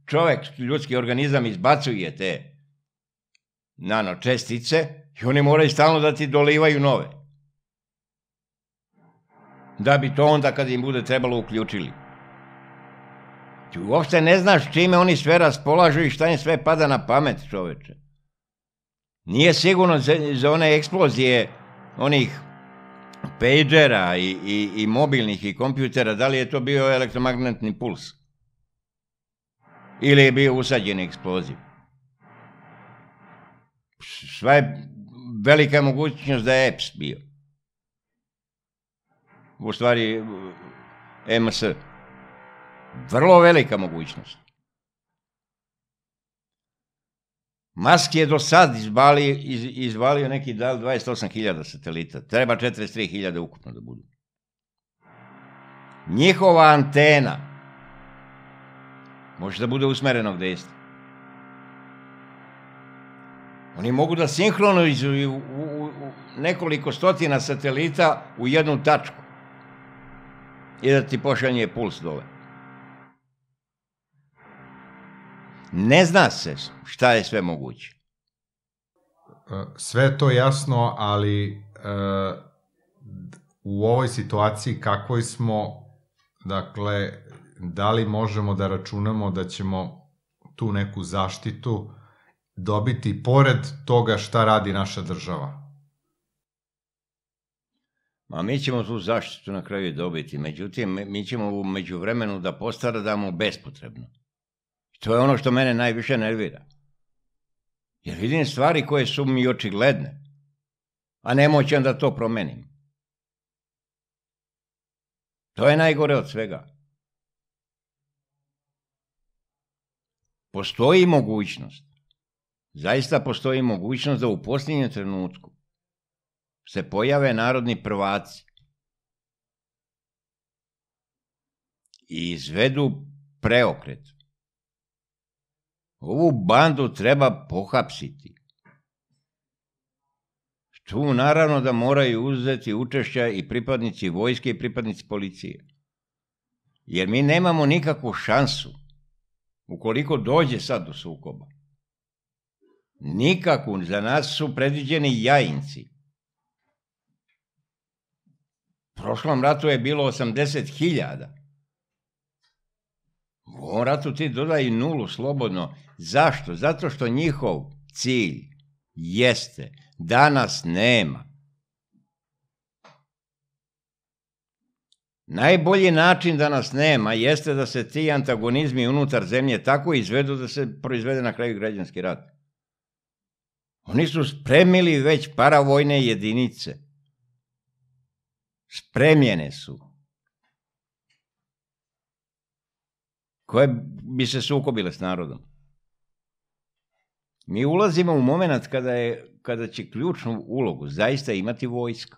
čovek, ljudski organizam izbacuje te nanočestice i oni moraju stalno da ti dolivaju nove. Da bi to onda kad im bude trebalo uključili. Ti uopšte ne znaš čime oni sve raspolažu i šta im sve pada na pamet, čoveče. Nije sigurno za one eksplozije onih pejdžera i mobilnih i kompjutera, da li je to bio elektromagnetni puls ili je bio usađen eksploziv. Sva je velika mogućnost da je EPS bio. U stvari MS. Vrlo velika mogućnost. Musk je do sad izvalio neki dal 28.000 satelita. Treba 43.000 ukupno da budu. Njihova antena može da bude usmerenog dejstva. Oni mogu da sinhronizuju u nekoliko stotina satelita u jednu tačku i da ti pošalje puls dole. Ne zna se šta je sve moguće. Sve je to jasno, ali u ovoj situaciji kakvoj smo, dakle, da li možemo da računamo da ćemo tu neku zaštitu dobiti pored toga šta radi naša država? Ma mi ćemo tu zaštitu na kraju dobiti, međutim, mi ćemo u međuvremenu da postradamo bespotrebno. To je ono što mene najviše nervira. Jer vidim stvari koje su mi očigledne, a nemoćan da to promenim. To je najgore od svega. Postoji mogućnost, zaista postoji mogućnost da u posljednjem trenutku se pojave narodni prvaci i izvedu preokret. Ovu bandu treba pohapsiti. Tu naravno da moraju uzeti učešća i pripadnici vojske i pripadnici policije. Jer mi nemamo nikakvu šansu ukoliko dođe sad do sukoba, nikakvu, za nas su predviđeni Jajinci. U prošlom ratu je bilo 80.000. U ovom ratu ti dodaj nulu slobodno. Zašto? Zato što njihov cilj jeste da nas nema. Najbolji način da nas nema jeste da se ti antagonizmi unutar zemlje tako izvedu da se proizvede na kraju građanski rat. Oni su spremili već paravojne jedinice. Spremljene su. Koje bi se sukobile s narodom. Mi ulazimo u moment kada će ključnu ulogu zaista imati vojska.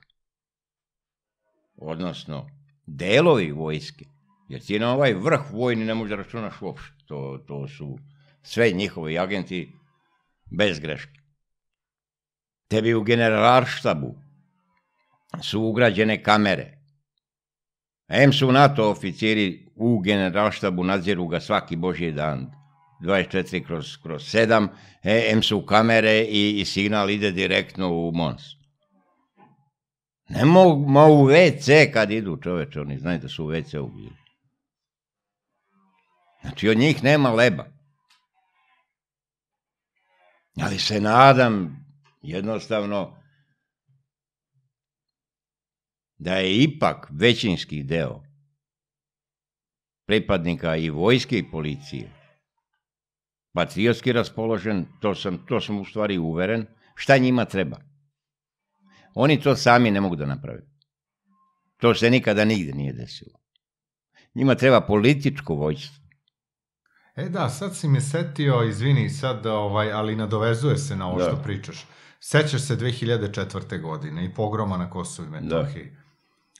Odnosno, delovi vojske, jer ti na ovaj vrh vojni ne može računaš uopšte. To su sve njihovi agenti bez greške. Tebi u generalštabu su ugrađene kamere. Em su NATO oficiri u generalštabu, nadziru ga svaki božji dan, 24/7, em su kamere i signal ide direktno u Mons. Ne mogu u WC kad idu, čoveče, oni znaju da su u WC ubili. Znači, od njih nema leba. Ali se nadam, jednostavno, da je ipak većinski deo pripadnika i vojske i policije patriotski raspoložen, to sam u stvari uveren, šta njima treba. Oni to sami ne mogu da naprave. To se nikada nigde nije desilo. Njima treba političko vođstvo. E da, sad si me setio, izvini, sad, ali nadovezuje se na ovo što pričaš. Sećaš se 2004. godine i pogroma na Kosovu i Metohiji.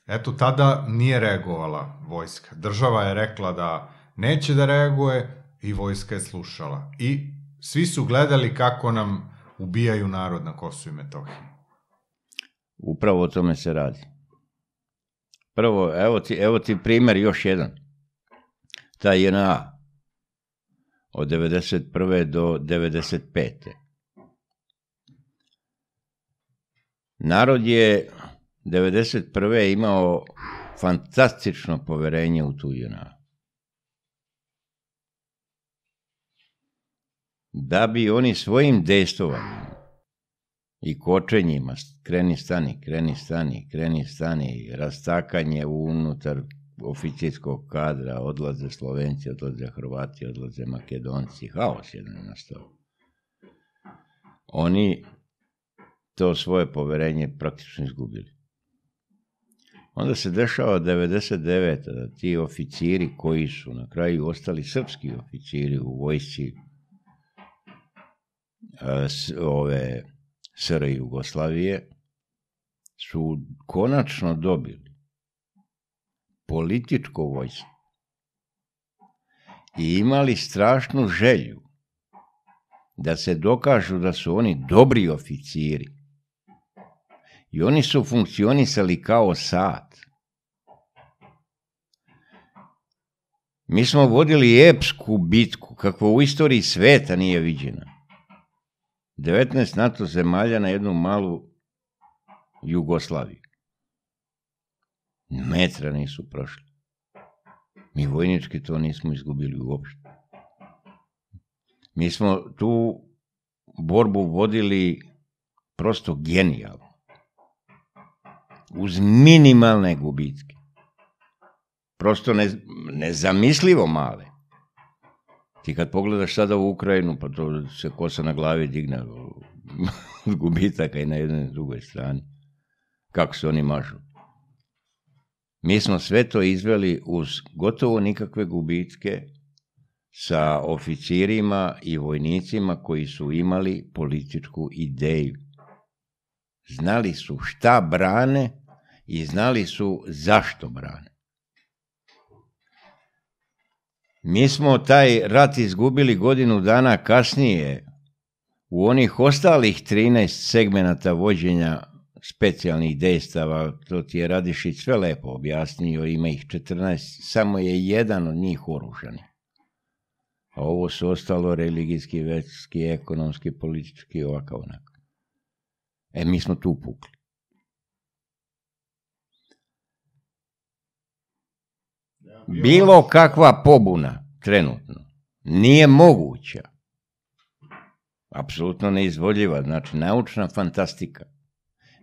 Eto, tada nije reagovala vojska. Država je rekla da neće da reaguje i vojska je slušala. I svi su gledali kako nam ubijaju narod na Kosovu i Metohiji. Upravo o tome se radi. Prvo, evo ti primer još jedan. Ta JNA od 1991. do 1995. Narod je 1991. imao fantastično poverenje u tu JNA. Da bi oni svojim dejstovanjima i kočenjima, kreni stani, rastakanje unutar oficirskog kadra, odlaze Slovenci, odlaze Hrvati, odlaze Makedonci, haos je nastao. Oni to svoje poverenje praktično izgubili. Onda se dešava 1999. da ti oficiri koji su na kraju ostali srpski oficiri u vojsci SR Jugoslavije su konačno dobili političko vođstvo i imali strašnu želju da se dokažu da su oni dobri oficiri. I oni su funkcionisali kao sad. Mi smo vodili epsku bitku, kakva u istoriji sveta nije viđena. 19 NATO zemalja na jednu malu Jugoslaviju. Metra nisu prošli. Mi vojnički to nismo izgubili uopšte. Mi smo tu borbu vodili prosto genijalno. Uz minimalne gubitke. Prosto nezamislivo male. Ti kad pogledaš sada u Ukrajinu, pa to se kosa na glavi digne od gubitaka i na jednoj i drugoj strani. Kako se oni mažu. Mi smo sve to izveli uz gotovo nikakve gubitke sa oficirima i vojnicima koji su imali političku ideju. Znali su šta brane i znali su zašto brane. Mi smo taj rat izgubili godinu dana kasnije u onih ostalih 13 segmenata vođenja specijalnih dejstava, to ti je Radišić sve lepo objasnio, ima ih 14, samo je jedan od njih oružani. a ovo su ostalo religijski, verski, ekonomski, politički, ovako onako. Mi smo tu pukli. Bilo kakva pobuna trenutno nije moguća. Apsolutno neizvodljiva, znači naučna fantastika.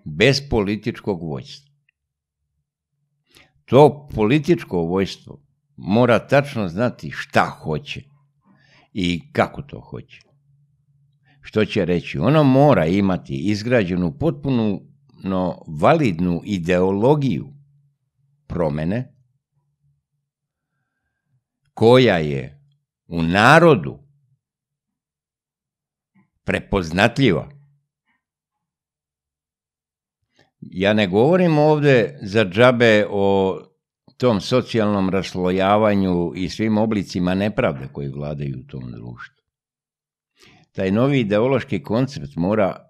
Bez političkog vojstva. To političko vojstvo mora tačno znati šta hoće i kako to hoće. Što će reći? Ono mora imati izgrađenu potpuno validnu ideologiju promjene koja je u narodu prepoznatljiva. Ja ne govorim ovdje za džabe o tom socijalnom raslojavanju i svim oblicima nepravde koji vladaju u tom društvu. Taj novi ideološki koncept mora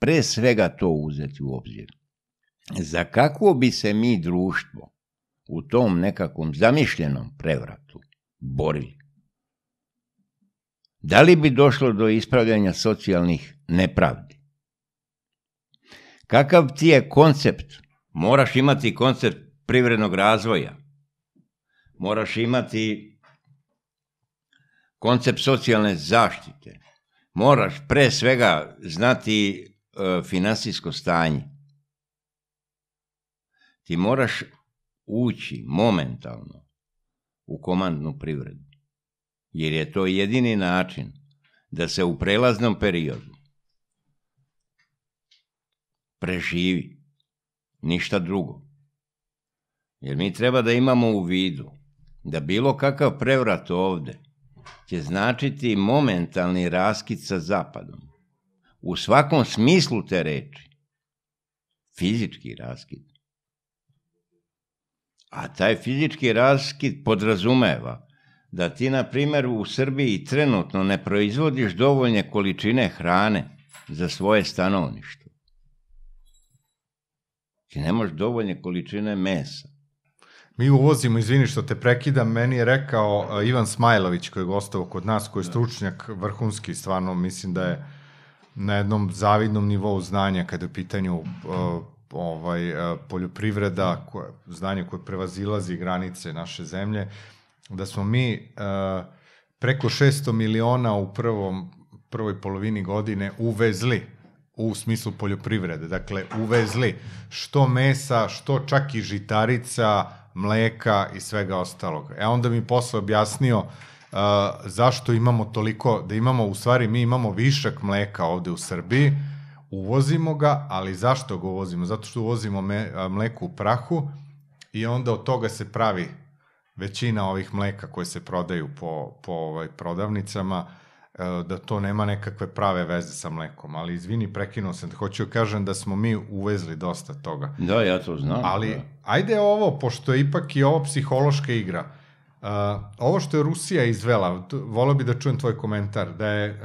pre svega to uzeti u obzir. Za kakvo bi se mi društvo u tom nekakvom zamišljenom prevratu borili? Da li bi došlo do ispravljanja socijalnih nepravdi? Kakav ti je koncept? Moraš imati koncept privrednog razvoja. Moraš imati koncept socijalne zaštite. Moraš pre svega znati financijsko stanje. Ti moraš ući momentalno u komandnu privredu. Jer je to jedini način da se u prelaznom periodu preživi, ništa drugo. Jer mi treba da imamo u vidu da bilo kakav prevrat ovdje će značiti momentalni raskid sa Zapadom. U svakom smislu te reči. Fizički raskid. A taj fizički raskid podrazumeva da ti, na primjer, u Srbiji trenutno ne proizvodiš dovoljne količine hrane za svoje stanovništvo. Ti ne možeš dovoljne količine mesa. Mi uvozimo, izvini što te prekidam, meni je rekao Ivan Smajlović koji je gostao kod nas, koji je stručnjak vrhunski, stvarno mislim da je na jednom zavidnom nivou znanja kada je u pitanju poljoprivreda, znanje koje prevazilazi granice naše zemlje, da smo mi preko 600 miliona u prvoj polovini godine uvezli u smislu poljoprivrede. Dakle, uvezli što mesa, što čak i žitarica, mleka i svega ostalog. E onda mi posle objasnio zašto imamo toliko, da imamo, u stvari mi imamo višak mleka ovde u Srbiji, uvozimo ga, ali zašto ga uvozimo? Zato što uvozimo mleko u prahu i onda od toga se pravi većina ovih mleka koje se prodaju po prodavnicama, da to nema nekakve prave veze sa mlekom, ali izvini, prekinuo sam, hoću kažem da smo mi uvezli dosta toga. Da, ja to znam. Ali, ajde ovo, pošto je ipak i ovo psihološka igra, ovo što je Rusija izvela, voleo bi da čujem tvoj komentar, da je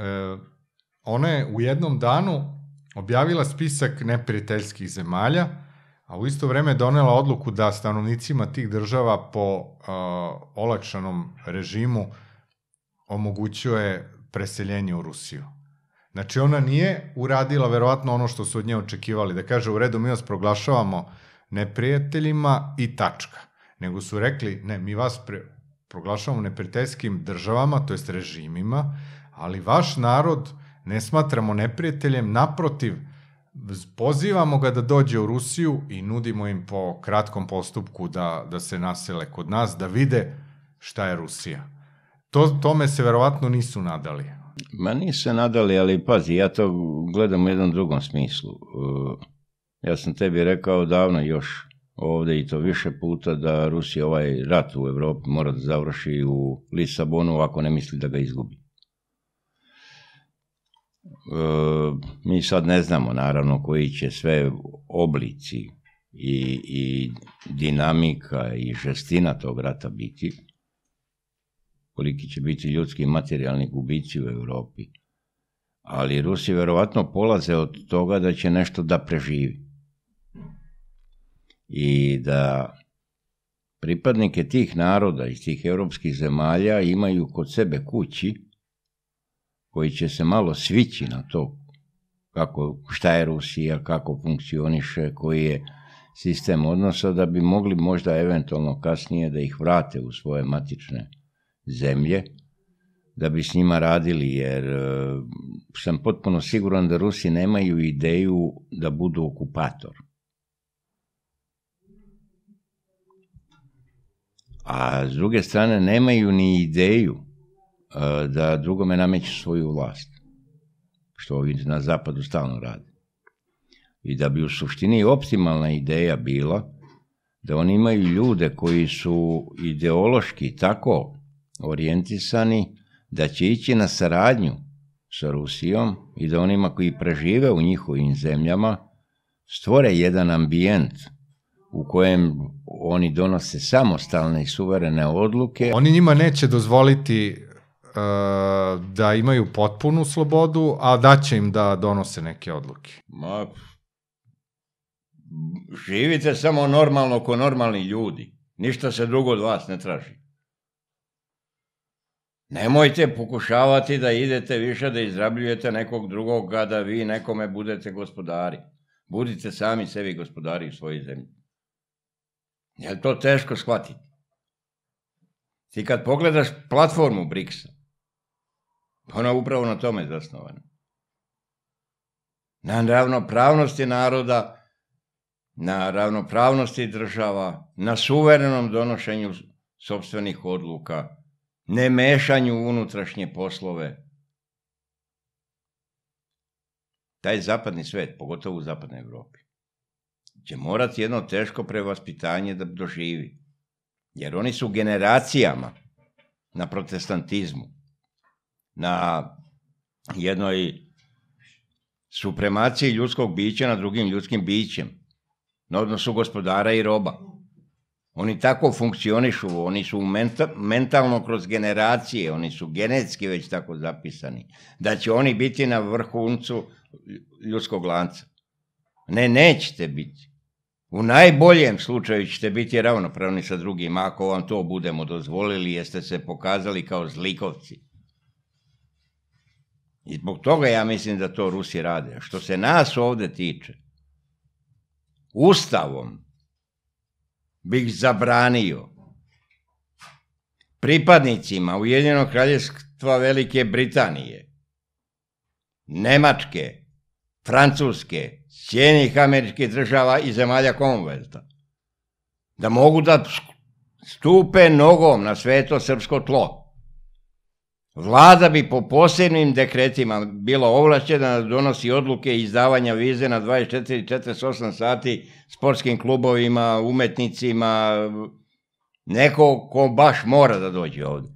ona je u jednom danu objavila spisak neprijateljskih zemalja, a u isto vreme donela odluku da stanovnicima tih država po olakšanom režimu omogućuje preseljenje u Rusiju. Znači, ona nije uradila verovatno ono što su od nje očekivali, da kaže u redu mi vas proglašavamo neprijateljima i tačka. Nego su rekli, ne, mi vas proglašavamo neprijateljskim državama, to jest režimima, ali vaš narod ne smatramo neprijateljem, naprotiv, pozivamo ga da dođe u Rusiju i nudimo im po kratkom postupku da se nasele kod nas, da vide šta je Rusija. Tome se verovatno nisu nadali. Ma nisu se nadali, ali pazi, ja to gledam u jednom drugom smislu. Ja sam tebi rekao davno još ovdje i to više puta da Rusija ovaj rat u Evropi mora da završi u Lisabonu ako ne misli da ga izgubi. Mi sad ne znamo naravno koji će sve oblici i dinamika i žestina tog rata biti. Koliki će biti ljudski i materijalni gubici u Europi. Ali Rusi verovatno polaze od toga da će nešto da preživi. I da pripadnike tih naroda iz tih evropskih zemalja imaju kod sebe kući koji će se malo svići na to šta je Rusija, kako funkcioniše, koji je sistem odnosa, da bi mogli možda eventualno kasnije da ih vrate u svoje matične zemlje, da bi s njima radili, jer sam potpuno siguran da Rusi nemaju ideju da budu okupator. A s druge strane nemaju ni ideju da drugome nameću svoju vlast, što ovi na zapadu stalno rade. I da bi u suštini optimalna ideja bila da oni imaju ljude koji su ideološki tako orijentisani da će ići na saradnju sa Rusijom i da onima koji prežive u njihovim zemljama stvore jedan ambijent u kojem oni donose samostalne i suverene odluke. Oni njima neće dozvoliti da imaju potpunu slobodu, a daće im da donose neke odluke. Ma, živite samo normalno ko normalni ljudi. Ništa se drugo od vas ne traži. Nemojte pokušavati da idete više, da izrabljujete nekog drugog, da vi nekome budete gospodari. Budite sami sebi gospodari u svojoj zemlji. Je li to teško shvatiti? Ti kad pogledaš platformu BRICS-a, ona je upravo na tome zasnovana. Na ravnopravnosti naroda, na ravnopravnosti država, na suverenom donošenju sopstvenih odluka, ne mešanju u unutrašnje poslove. Taj zapadni svet, pogotovo u zapadnoj Evropi, će morati jedno teško prevaspitanje da doživi. Jer oni su generacijama na protestantizmu, na jednoj supremaciji ljudskog bića nad drugim ljudskim bićem, na odnosu gospodara i roba. Oni tako funkcionišu, oni su mentalno kroz generacije, oni su genetski već tako zapisani, da će oni biti na vrhuncu ljudskog lanca. Ne, nećete biti. U najboljem slučaju ćete biti ravnopravni sa drugim, ako vam to budemo dozvolili, jeste se pokazali kao zlikovci. I zbog toga ja mislim da to Rusi rade. Što se nas ovde tiče, Ustavom bih zabranio pripadnicima Ujedinjenog Kraljevstva Velike Britanije, Nemačke, Francuske, Sjedinjenih Američkih Država i zemalja Commonwealtha, da mogu da stupe nogom na sveto srpsko tlo. Vlada bi po posebnim dekretima bila ovlašćena da donosi odluke izdavanja vize na 24 i 48 sati sportskim klubovima, umetnicima, neko ko baš mora da dođe ovde.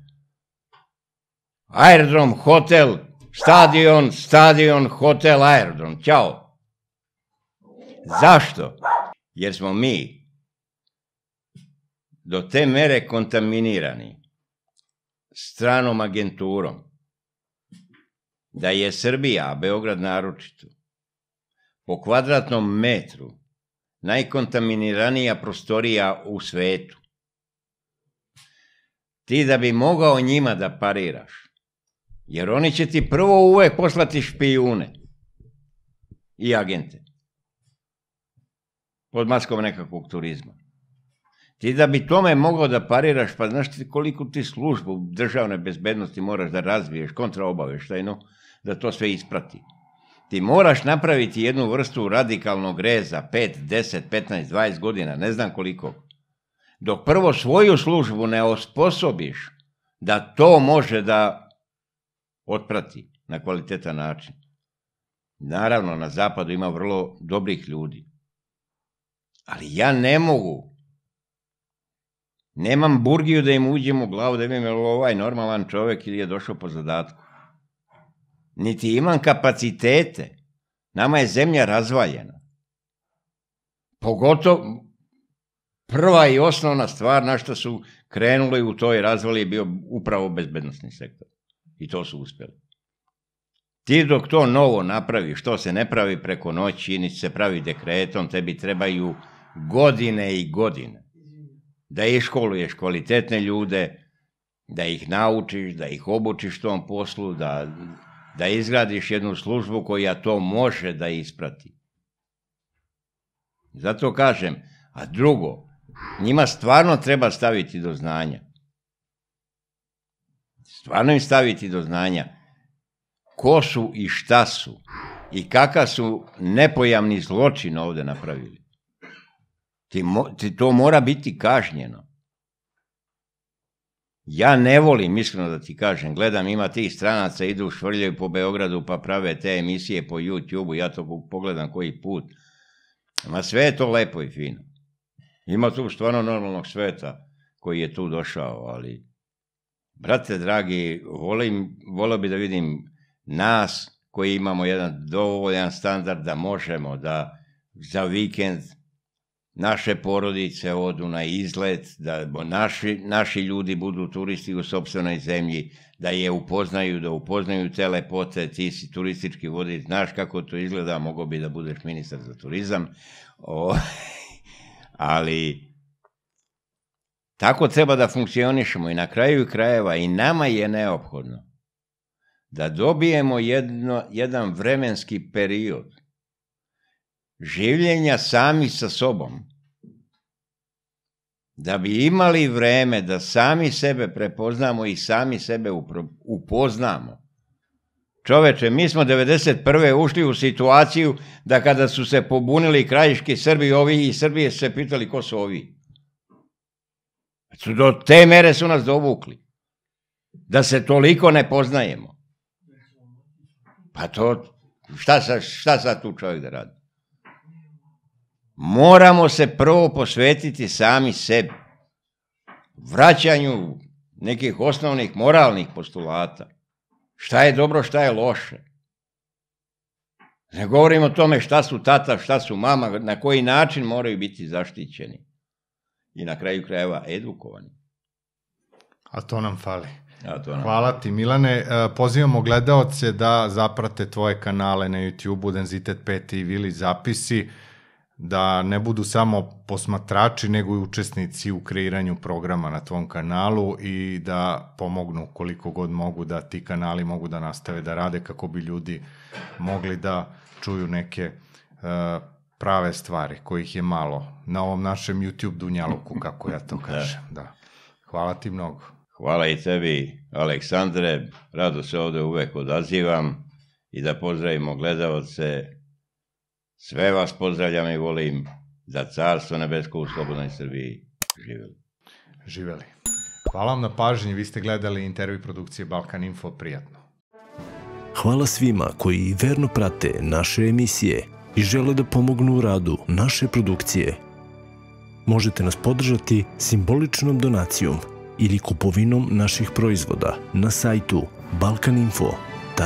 Aerodrom, hotel, stadion, stadion, hotel, aerodrom. Ćao. Zašto? Jer smo mi do te mere kontaminirani stranom agenturom, da je Srbija, a Beograd naročito, po kvadratnom metru najkontaminiranija prostorija u svetu. Ti da bi mogao njima da pariraš, jer oni će ti prvo uvek poslati špijune i agente pod maskom nekakvog turizma. Ti da bi tome mogao da pariraš, pa znaš koliko ti službu državne bezbednosti moraš da razviješ kontraobaveštajno, da to sve isprati. Ti moraš napraviti jednu vrstu radikalnog reza, 5, 10, 15, 20 godina, ne znam koliko. Dok prvo svoju službu ne osposobiš da to može da otprati na kvalitetan način. Naravno, na zapadu ima vrlo dobrih ljudi. Ali ja ne mogu, nemam burgiju da im uđem u glavu, da imam ovaj normalan čovek ili je došao po zadatku. Niti imam kapacitete. Nama je zemlja razvaljena. Pogotovo, prva i osnovna stvar na što su krenuli u toj razvali je bio upravo bezbednosni sektor. I to su uspjeli. Ti dok to novo napravi, što se ne pravi preko noći, niti se pravi dekretom, tebi trebaju godine i godine da ih školuješ, kvalitetne ljude, da ih naučiš, da ih obučiš tom poslu, da izgradiš jednu službu koja to može da isprati. Zato kažem, a drugo, njima stvarno treba staviti do znanja. Stvarno im staviti do znanja ko su i šta su i kakav su nepojamni zločin ovdje napravili. To mora biti kažnjeno. Ja ne volim, iskreno da ti kažem, gledam, ima tih stranaca, idu švrljaju po Beogradu pa prave te emisije po YouTube-u, ja to pogledam koji put. Ma sve je to lepo i fino. Ima tu stvarno normalnog sveta koji je tu došao, ali, brate dragi, volio bi da vidim nas koji imamo jedan dovoljan standard da možemo da za vikend naše porodice odu na izlet, da naši ljudi budu turisti u sopstvenoj zemlji, da je upoznaju, da upoznaju te lepote, ti si turistički vodič, znaš kako to izgleda, mogao bi da budeš ministar za turizam, ali tako treba da funkcionišemo i na kraju krajeva i nama je neophodno da dobijemo jedan vremenski period življenja sami sa sobom, da bi imali vreme da sami sebe prepoznamo i sami sebe upoznamo. Čoveče, mi smo 1991. ušli u situaciju da kada su se pobunili krajiški Srbi, ovi i Srbije su se pitali ko su ovi. Do te mere su nas dovukli, da se toliko ne poznajemo. Pa to, šta sad tu čovjek da radi? Moramo se prvo posvetiti sami sebi, vraćanju nekih osnovnih moralnih postulata. Šta je dobro, šta je loše. Ne govorimo o tome šta su tata, šta su mama, na koji način moraju biti zaštićeni i na kraju krajeva edukovani. A to nam fali. Hvala ti, Milane. Pozivamo gledaoce da zaprate tvoje kanale na YouTube-u, Denzitet 5 i Vilić Zapisi, da ne budu samo posmatrači, nego i učesnici u kreiranju programa na tvom kanalu i da pomognu koliko god mogu da ti kanali mogu da nastave da rade kako bi ljudi mogli da čuju neke prave stvari kojih je malo na ovom našem YouTube dunjaluku, kako ja to kažem. Hvala ti mnogo. Hvala i tebi, Aleksandre. Rado se ovdje uvek odazivam i da pozdravimo gledaoce. Sve vas pozdravljam i volim da Carstvo nebesko u slobodnoj Srbiji. Živeli. Živeli. Hvala vam na pažnji, vi ste gledali intervju produkcije Balkan Info, prijatno. Hvala svima koji verno prate naše emisije i žele da pomognu u radu naše produkcije. Možete nas podržati simboličnom donacijom ili kupovinom naših proizvoda na sajtu balkaninfo.rs.